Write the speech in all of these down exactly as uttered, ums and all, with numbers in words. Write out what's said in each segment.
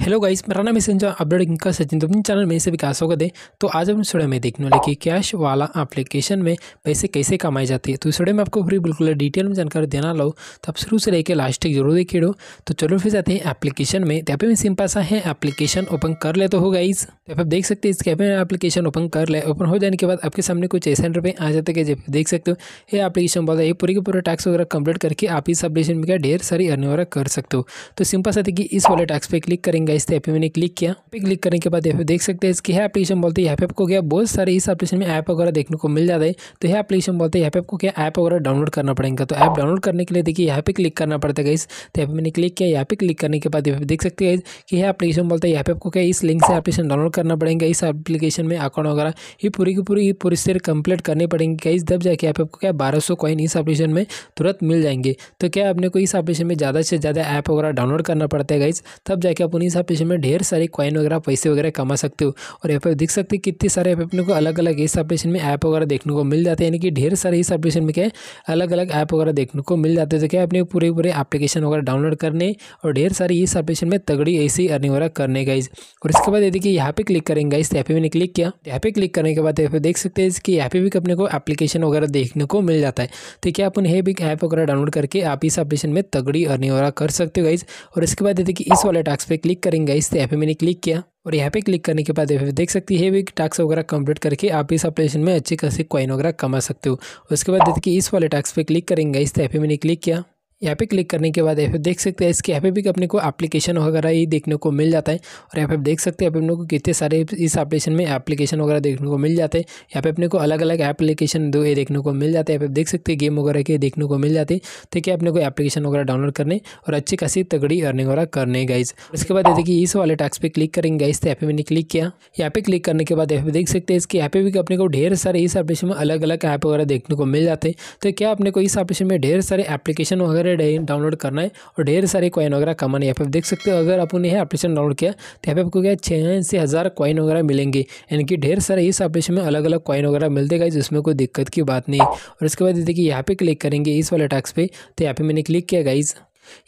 Hello guys, मेरा नाम है संजय, अपडेट इनका सचिन। तो अपने चैनल में से विकास स्वागत है। तो आज हम इस वीडियो में देखने वाले कि कैश वाला एप्लीकेशन में पैसे कैसे कमाए जाते हैं। तो इस वीडियो में आपको पूरी बिल्कुल डिटेल में जानकारी देना लो, तो आप शुरू से लेकर लास्ट तक जरूर देखिए। तो चलो फिर जाते हैं एप्लीकेशन में। तो ऐप में सिंपल सा है, एप्लीकेशन ओपन कर ले। तो हो गाइस, तो आप देख सकते हैं इसके ऐप में एप्लीकेशन ओपन कर ले। ओपन हो जाने के बाद आपके सामने कुछ ऐसे पे आ जाते हैं, जब देख सकते हो ये एप्लीकेशन बोलता है ये पूरे के पूरे टैक्स वगैरह कंप्लीट करके आप इस एप्लीकेशन में क्या ढेर सारी अर्निंग वगैरह कर सकते हो। तो सिंपल सा है कि इस वाले टैक्स पे क्लिक करेंगे। गाइस तो ऐप पे मैंने क्लिक किया, पे क्लिक करने के बाद यहाँ पे देख सकते हैं इसकी है एप्लीकेशन बोलते हैं। यहाँ पे आपको क्या बहुत सारे इस एप्लीकेशन में ऐप वगैरह देखने को मिल जाता है। तो यह एप्लीकेशन बोलते हैं यहाँ पे आपको क्या ऐप वगैरह डाउनलोड करना पड़ेगा। तो ऐप डाउनलोड करने के लिए देखिए यहाँ पे क्लिक करना पड़ता है। गाइस तो यहाँ पे मैंने क्लिक किया, यहाँ पे क्लिक करने के बाद यहाँ पे देख सकते हैं कि यह एप्लीकेशन बोलता है यहाँ पे आपको क्या इस लिंक से एप्लीकेशन डाउनलोड करना पड़ेगा। इस एप्लीकेशन में अकाउंट वगैरह ये पूरी की पूरी पूरी से कंप्लीट करनी पड़ेगी। गाइस तब जाके यहाँ पे आपको क्या बारह सौ कॉइन इस एप्लीकेशन में तुरंत मिल जाएंगे। तो क्या आपने को इस एप्लीकेशन में ज़्यादा से ज़्यादा ऐप वगैरह डाउनलोड करना पड़ता है। गाइस तब जाके आप इस एप्लीकेशन में ढेर सारे कॉइन वगैरह पैसे वगैरह कमा सकते हो। और यहाँ पे देख सकते हैं कितने सारे अपने को अलग अलग इस एप्लीकेशन में ऐप वगैरह देखने को मिल जाते हैं, यानी कि ढेर सारे इस एप्लीकेशन में क्या अलग अलग ऐप वगैरह देखने को मिल जाते हैं। तो क्या अपने पूरे पूरे एप्लीकेशन वगैरह डाउनलोड करने और ढेर सारी इस एप्लीकेशन में तगड़ी ऐसी अर्निंग वगैरह करने। गाइस और इसके बाद यदि कि यहाँ पे क्लिक करेंगे। गाइस यहाँ पे मैंने क्लिक किया, यहाँ पे क्लिक करने के बाद यहाँ पे देख सकते हैं कि यहाँ पे भी अपने को एप्लीकेशन वगैरह देखने को मिल जाता है। तो क्या अपन ये भी ऐप वगैरह डाउनलोड करके आप इस एप्लीकेशन में तगड़ी अर्निंग वगैरह कर सकते हो। गाइस और इसके बाद यदि कि इस वाले टास्क पे क्लिक करेंगे। इस ऐप पे मैंने क्लिक किया और यहाँ पे क्लिक करने के बाद यहाँ पे देख सकती है भी टैक्स वगैरह कंप्लीट करके आप इस एप्लीकेशन में अच्छी खासी कॉइन वगैरह कमा सकते हो। उसके बाद देखिए इस वाले टैक्स पे क्लिक करेंगे। इस ऐप पे मैंने क्लिक किया, यहाँ पे क्लिक करने के बाद यहाँ पे देख सकते हैं इसके यहाँ पे भी अपने को एप्लीकेशन वगैरह ही देखने को मिल जाता है। और यहाँ पे देख सकते हैं अपने को कितने सारे इस एप्लीकेशन में एप्लीकेशन वगैरह देखने को मिल जाते हैं। यहाँ पे अपने को अलग अलग एप्लीकेशन दो ये देखने को मिल जाते हैं। यहाँ पे देख सकते हैं गेम वगैरह के देखने को मिल जाते हैं। तो क्या अपने को एप्लीकेशन वगैरह डाउनलोड करने और अच्छी खासी तगड़ी अर्निंग वगैरह करने। गाइस उसके बाद देखिए कि इस वाले टैक्स पे क्लिक करेंगे। गाइस तो यहाँ पे मैंने क्लिक किया, यहाँ पे क्लिक करने के बाद यहाँ पे देख सकते हैं इसके यहाँ पे भी अपने को ढेर सारे इस एप्लीकेशन में अलग अलग ऐप वगैरह देखने को मिल जाते हैं। तो क्या अपने को इस एप्लीकेशन में ढेर सारे एप्लीकेशन वगैरह डाउनलोड करना है और ढेर सारे कॉइन वगैरह कमाने। यहाँ पे देख सकते हो अगर आपने यह एप्लीकेशन डाउनलोड किया तो यहाँ पे आपको क्या छः से हज़ार कॉइन वगैरह मिलेंगे, यानी कि ढेर सारे इस एप्लीकेशन में अलग अलग कॉइन वगैरह मिलते हैं। जिसमें कोई दिक्कत की बात नहीं। और इसके बाद देखिए यहाँ पे क्लिक करेंगे इस वाले टैक्स पे। तो यहाँ पे मैंने क्लिक किया। गाइज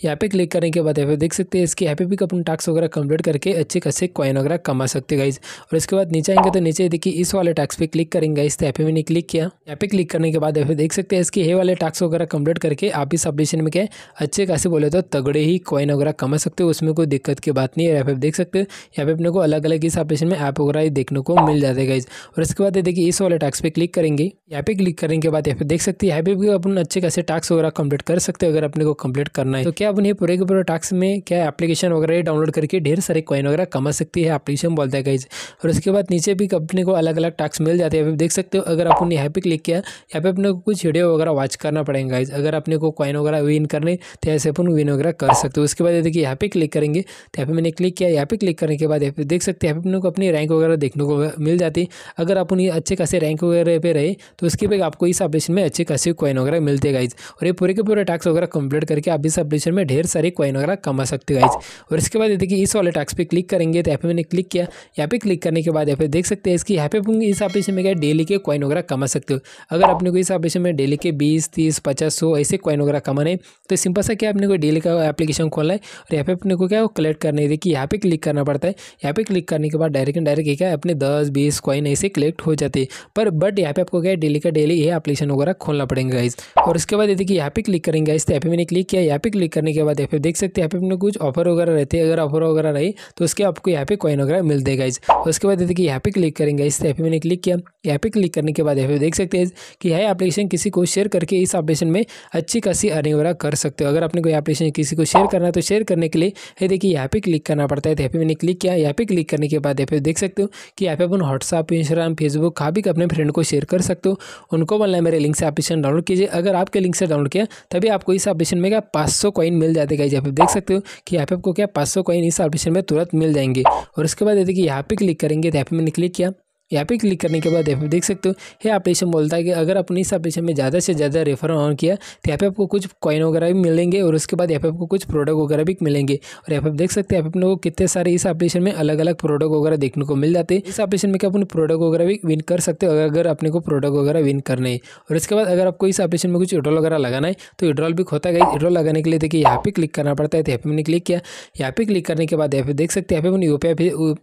यहाँ पे क्लिक करने के बाद यहाँ पे देख सकते हैं इसके यहाँ पे भी अपने टैक्स वगैरह कंप्लीट करके अच्छे खासे कॉइन वगैरह कमा सकते हैं। गाइज और इसके बाद नीचे आएंगे तो नीचे देखिए इस वाले टैक्स पे क्लिक करेंगे। गाइज तो यहाँ पे मैंने क्लिक किया, यहाँ पे क्लिक करने के बाद यहाँ पे देख सकते हैं इसके ये वाले टैक्स वगैरह कंप्लीट करके आप इस एप्लीकेशन में क्या अच्छे खासे बोले तो तगड़े ही कॉइन वगैरह कमा सकते हो। उसमें कोई दिक्कत की बात नहीं है। यहाँ पे देख सकते हो यहाँ पे अपने को अलग अलग इस एप्लीकेशन में ऐप वगैरह देखने को मिल जाते हैं। गाइज और इसके बाद देखिए इस वाले टैक्स पे क्लिक करेंगे। यहाँ पे क्लिक करने के बाद यहाँ पे देख सकते हैं यहाँ पे भी अपन अच्छे खासे टैक्स वगैरह कंप्लीट कर सकते हो अगर अपने को कंप्लीट करना है। तो क्या अपने पूरे के पूरे टास्क में क्या एप्लीकेशन वगैरह डाउनलोड करके ढेर सारे कॉइन वगैरह कमा सकती है एप्लीकेशन बोलता है। गाइज और उसके बाद नीचे भी अपने को अलग अलग टास्क मिल जाते हैं। देख सकते हो अगर आपने यहाँ पे क्लिक किया यहाँ पे अपने को कुछ वीडियो वगैरह वॉच करना पड़ेगा। गाइज अगर अपने को कॉइन वगैरह विन करने तो ऐसे अपन विन वगैरह कर सकते हो। उसके बाद देखिए यहाँ पे क्लिक करेंगे। तो यहाँ पे मैंने क्लिक किया, यहाँ पे क्लिक करने के बाद यहाँ पे देख सकते हैं अपने को अपनी रैंक वगैरह देखने को मिल जाती। अगर अपन ये अच्छे खासे रैंक वगैरह पे रहे तो उसके बाद आपको इस एप्लीकेशन में अच्छे खासे कॉइन वगैरह मिलते हैं। गाइज और ये पूरे के पूरे टास्क वगैरह कंप्लीट करके आप इस एप्लीकेशन में ढेर सारे कॉइन वगैरह कमा सकते हो। गाइज और इसके बाद देखिए इस वाले टैक्स पे क्लिक करेंगे। तो यहाँ पे मैंने क्लिक किया, यहाँ पे क्लिक करने के बाद यहाँ पे देख सकते हैं इसकी यहाँ पे इस एप्लीकेशन में क्या डेली के कॉइन वगैरह कमा सकते हो। अगर अपने को इस एप्लीकेशन में डेली के बीस तीस पचास सौ ऐसे कॉइन वगैरह कमाने तो सिंपल सा क्या अपने को डेली का एप्लीकेशन खोलना है और यहाँ पे अपने को क्या कलेक्ट करना है। देखिए यहाँ पे क्लिक करना पड़ता है, यहाँ पे क्लिक करने के बाद डायरेक्ट डायरेक्ट क्या अपने दस बीस कॉइन ऐसे कलेक्ट हो जाते हैं। पर बट यहाँ पे आपको क्या डेली का डेली ये एप्लीकेशन वगैरह खोलना पड़ेगा। गाइज और उसके बाद देखिए यहाँ पे क्लिक करेंगे। गाइज तो यहाँ पे मैंने क्लिक किया, यहाँ पे क्लिक करने के बाद यहाँ पे देख सकते हैं यहाँ पे अपने कुछ ऑफर वगैरह रहते हैं। अगर ऑफर वगैरह रहे तो उसके आपको यहाँ पे कॉइन वगैरह मिलते हैं। गाइज उसके बाद देखिए यहाँ पे क्लिक करेंगे। इस ऐप पे मैंने क्लिक किया, यहाँ पे क्लिक करने के बाद यहाँ पे देख सकते हैं कि यह एप्लीकेशन किसी को शेयर करके इस एप्लीकेशन में अच्छी खासी अर्निंग वगैरह कर सकते हो। अगर अपने को एप्लीकेशन किसी को शेयर करना है तो शेयर करने के लिए ये देखिए यहाँ पे क्लिक करना पड़ता है। तो यहाँ पे मैंने क्लिक किया, यहाँ पे क्लिक करने के बाद यहाँ पे देख सकते हो कि यहाँ पे अपन व्हाट्सअप इंस्टाग्राम फेसबुक का भी अपने फ्रेंड को शेयर कर सकते हो। उनको बोलना है मेरे लिंक से एप्लीकेशन डाउनलोड कीजिए। अगर आपके लिंक से डाउनलोड किया तभी आपको इस एप्लीकेशन में क्या पाँच सौ कॉइन मिल जाते। गाइज यहाँ पे देख सकते हो कि यहाँ पे आपको क्या पाँच सौ कॉइन इस एप्लीकेशन में तुरंत मिल जाएंगे। और उसके बाद देखिए यहाँ पे क्लिक करेंगे। तो यहाँ पे मैंने क्लिक किया, यहाँ पे क्लिक करने के बाद यहाँ पे देख सकते हो ये एप्लीकेशन बोलता है कि अगर अपने इस एप्लीकेशन में ज़्यादा से ज़्यादा रेफर ऑन किया तो यहाँ पे आपको कुछ कॉइन वगैरह भी मिलेंगे और उसके बाद यहाँ पे आपको कुछ प्रोडक्ट वगैरह भी मिलेंगे। और यहाँ पे देख सकते हैं यहाँ पे अपने को कितने सारे इस एप्लीकेशन में अलग अलग प्रोडक्ट वगैरह देखने को मिल जाते हैं। इस एप्लीकेशन में क्या अपने प्रोडक्ट वगैरह भी विन कर सकते हो अगर अपने को प्रोडक्ट वगैरह विन करना है। और इसके बाद अगर आपको इस एप्लीकेशन में कुछ विड्रॉल वगैरह लगाना है तो विड्रॉल भी होता है। विड्रॉल लगाने के लिए देखिए यहाँ पे क्लिक करना पड़ता है, तो यहाँ पे मैंने क्लिक किया। यहाँ पे क्लिक करने के बाद यहाँ पे देख सकते हैं यहाँ पे अपने यूपीआई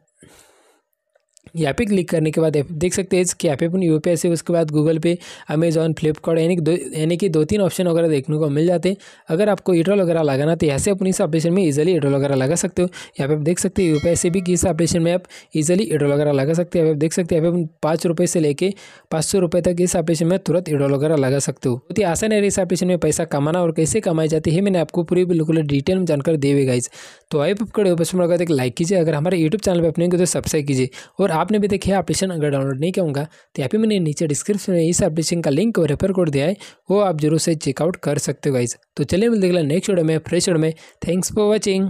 यहाँ पे क्लिक करने के बाद देख सकते हैं कि यहाँ पे अपन यूपीआई से उसके बाद गूगल पे, अमेज़ॉन, फ्लिपकार्ट यानी कि दो यानी कि दो तीन ऑप्शन वगैरह देखने को मिल जाते हैं। अगर आपको विड्रॉल वगैरह लगाना तो यहाँ से अपनी इस एप्लीकेशन में इजीली विड्रॉल वगैरह लगा सकते हो। यहाँ पे आप देख सकते हैं यूपीआई से भी किस एप्लीकेशन में आप इजीली विड्रॉल वगैरह लगा सकते हो। यहाँ पे देख सकते हैं यहाँ पे पाँच रुपये से लेकर पाँच सौ रुपये तक इस एप्लीकेशन में तुरंत विड्रॉल वगैरह लगा सकते हो। बहुत ही आसान है इस एप्लीकेशन में पैसा कमाना, और कैसे कमाई जाती है मैंने आपको पूरी बिल्कुल डिटेल में जानकारी दी हुई गाइस। तो आई पकड़े पसंद लगा तो लाइक कीजिए, अगर हमारे यूट्यूब चैनल पर अपने तो सब्सक्राइब कीजिए। और आपने भी देखिए एप्लीकेशन अगर डाउनलोड नहीं किया होगा तो यहाँ पे मैंने नीचे डिस्क्रिप्शन में इस एप्लीकेशन का लिंक और रेफर कोड दिया है, वो आप जरूर से चेकआउट कर सकते हो गाइज। तो चलिए मिलते हैं नेक्स्ट वीडियो में फ्रेश वीडियो में। Thanks for watching.